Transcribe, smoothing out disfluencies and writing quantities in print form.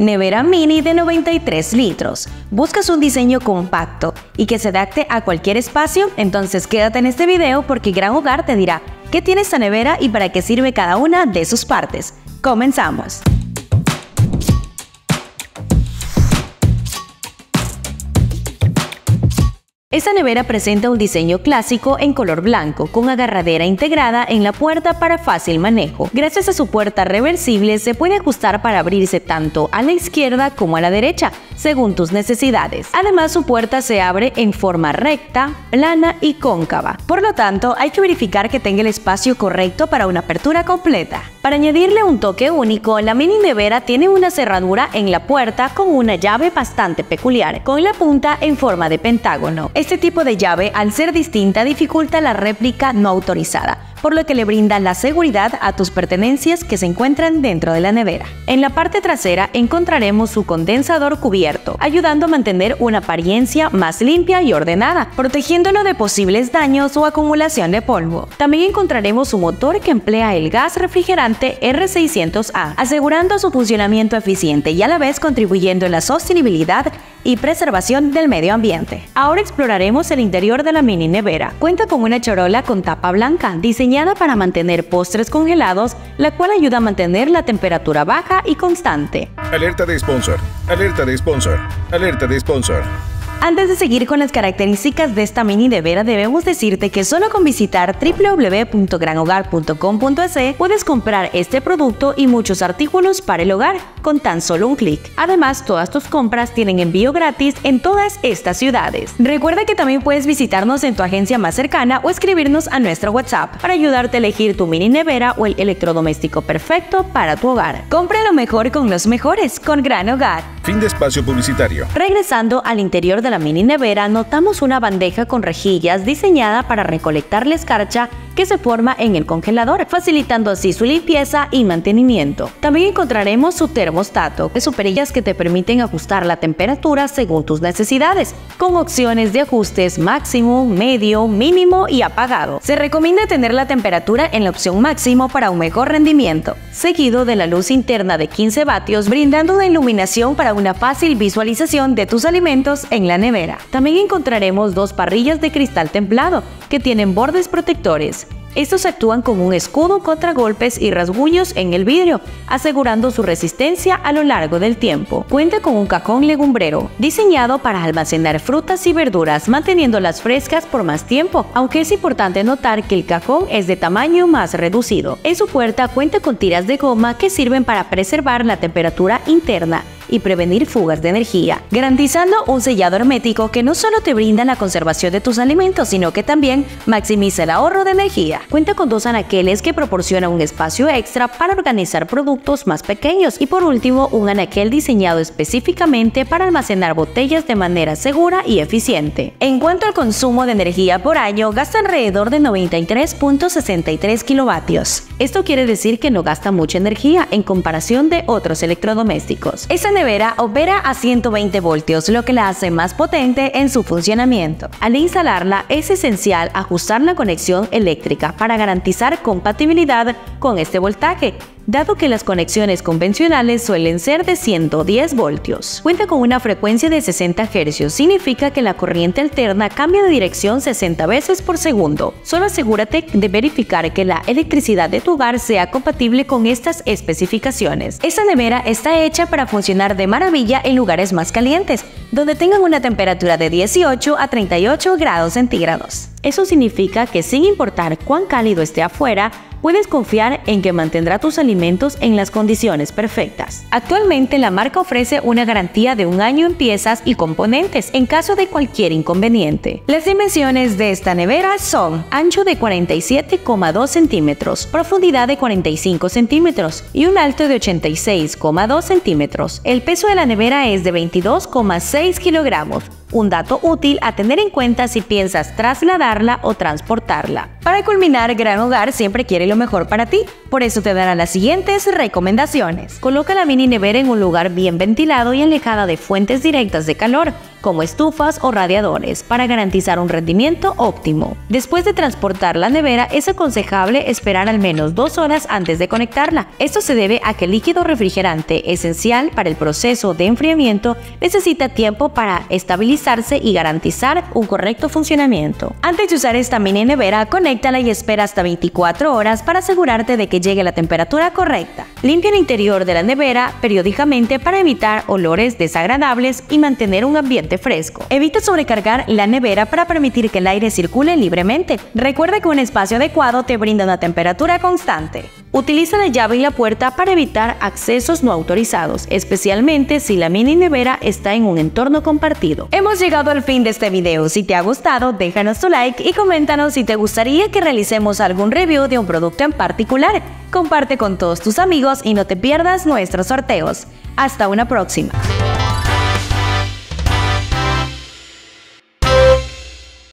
Nevera mini de 93 litros. ¿Buscas un diseño compacto y que se adapte a cualquier espacio? Entonces quédate en este video porque Gran Hogar te dirá qué tiene esta nevera y para qué sirve cada una de sus partes. ¡Comenzamos! Esta nevera presenta un diseño clásico en color blanco, con agarradera integrada en la puerta para fácil manejo. Gracias a su puerta reversible se puede ajustar para abrirse tanto a la izquierda como a la derecha, según tus necesidades. Además, su puerta se abre en forma recta, plana y cóncava. Por lo tanto, hay que verificar que tenga el espacio correcto para una apertura completa. Para añadirle un toque único, la mini nevera tiene una cerradura en la puerta con una llave bastante peculiar, con la punta en forma de pentágono. Este tipo de llave, al ser distinta, dificulta la réplica no autorizada, por lo que le brinda la seguridad a tus pertenencias que se encuentran dentro de la nevera. En la parte trasera encontraremos su condensador cubierto, ayudando a mantener una apariencia más limpia y ordenada, protegiéndolo de posibles daños o acumulación de polvo. También encontraremos su motor que emplea el gas refrigerante R600A, asegurando su funcionamiento eficiente y a la vez contribuyendo en la sostenibilidad y preservación del medio ambiente. Ahora exploraremos el interior de la mini nevera. Cuenta con una charola con tapa blanca, diseñada para mantener postres congelados, la cual ayuda a mantener la temperatura baja y constante. Alerta de sponsor, alerta de sponsor, alerta de sponsor. Antes de seguir con las características de esta mini nevera, debemos decirte que solo con visitar www.granhogar.com.es puedes comprar este producto y muchos artículos para el hogar con tan solo un clic. Además, todas tus compras tienen envío gratis en todas estas ciudades. Recuerda que también puedes visitarnos en tu agencia más cercana o escribirnos a nuestro WhatsApp para ayudarte a elegir tu mini nevera o el electrodoméstico perfecto para tu hogar. Compra lo mejor con los mejores con Gran Hogar. Fin de espacio publicitario. Regresando al interior de la mini nevera, notamos una bandeja con rejillas diseñada para recolectar la escarcha que se forma en el congelador, facilitando así su limpieza y mantenimiento. También encontraremos su termostato, que son perillas que te permiten ajustar la temperatura según tus necesidades, con opciones de ajustes máximo, medio, mínimo y apagado. Se recomienda tener la temperatura en la opción máximo para un mejor rendimiento, seguido de la luz interna de 15 vatios, brindando una iluminación para una fácil visualización de tus alimentos en la nevera. También encontraremos dos parrillas de cristal templado que tienen bordes protectores. Estos actúan como un escudo contra golpes y rasguños en el vidrio, asegurando su resistencia a lo largo del tiempo. Cuenta con un cajón legumbrero, diseñado para almacenar frutas y verduras, manteniéndolas frescas por más tiempo, aunque es importante notar que el cajón es de tamaño más reducido. En su puerta cuenta con tiras de goma que sirven para preservar la temperatura interna y prevenir fugas de energía, garantizando un sellado hermético que no solo te brinda la conservación de tus alimentos, sino que también maximiza el ahorro de energía. Cuenta con dos anaqueles que proporcionan un espacio extra para organizar productos más pequeños y, por último, un anaquel diseñado específicamente para almacenar botellas de manera segura y eficiente. En cuanto al consumo de energía por año, gasta alrededor de 93.63 kilovatios. Esto quiere decir que no gasta mucha energía en comparación de otros electrodomésticos. Esta nevera opera a 120 voltios, lo que la hace más potente en su funcionamiento. Al instalarla es esencial ajustar la conexión eléctrica para garantizar compatibilidad con este voltaje, dado que las conexiones convencionales suelen ser de 110 voltios. Cuenta con una frecuencia de 60 Hz, significa que la corriente alterna cambia de dirección 60 veces por segundo. Solo asegúrate de verificar que la electricidad de tu hogar sea compatible con estas especificaciones. Esta nevera está hecha para funcionar de maravilla en lugares más calientes, donde tengan una temperatura de 18 a 38 grados centígrados. Eso significa que sin importar cuán cálido esté afuera, puedes confiar en que mantendrá tus alimentos en las condiciones perfectas. Actualmente la marca ofrece una garantía de un año en piezas y componentes en caso de cualquier inconveniente. Las dimensiones de esta nevera son ancho de 47,2 centímetros, profundidad de 45 centímetros y un alto de 86,2 centímetros. El peso de la nevera es de 22,6 kilogramos. Un dato útil a tener en cuenta si piensas trasladarla o transportarla. Para culminar, Gran Hogar siempre quiere lo mejor para ti, Por eso te dará las siguientes recomendaciones. Coloca la mini nevera en un lugar bien ventilado y alejada de fuentes directas de calor, como estufas o radiadores, para garantizar un rendimiento óptimo. Después de transportar la nevera, es aconsejable esperar al menos 2 horas antes de conectarla. Esto se debe a que el líquido refrigerante, esencial para el proceso de enfriamiento, necesita tiempo para estabilizarse y garantizar un correcto funcionamiento. Antes de usar esta mini nevera, conéctala y espera hasta 24 horas para asegurarte de que llegue la temperatura correcta. Limpia el interior de la nevera periódicamente para evitar olores desagradables y mantener un ambiente fresco. Evita sobrecargar la nevera para permitir que el aire circule libremente. Recuerda que un espacio adecuado te brinda una temperatura constante. Utiliza la llave y la puerta para evitar accesos no autorizados, especialmente si la mini nevera está en un entorno compartido. Hemos llegado al fin de este video. Si te ha gustado, déjanos tu like y coméntanos si te gustaría que realicemos algún review de un producto en particular. Comparte con todos tus amigos y no te pierdas nuestros sorteos. Hasta una próxima.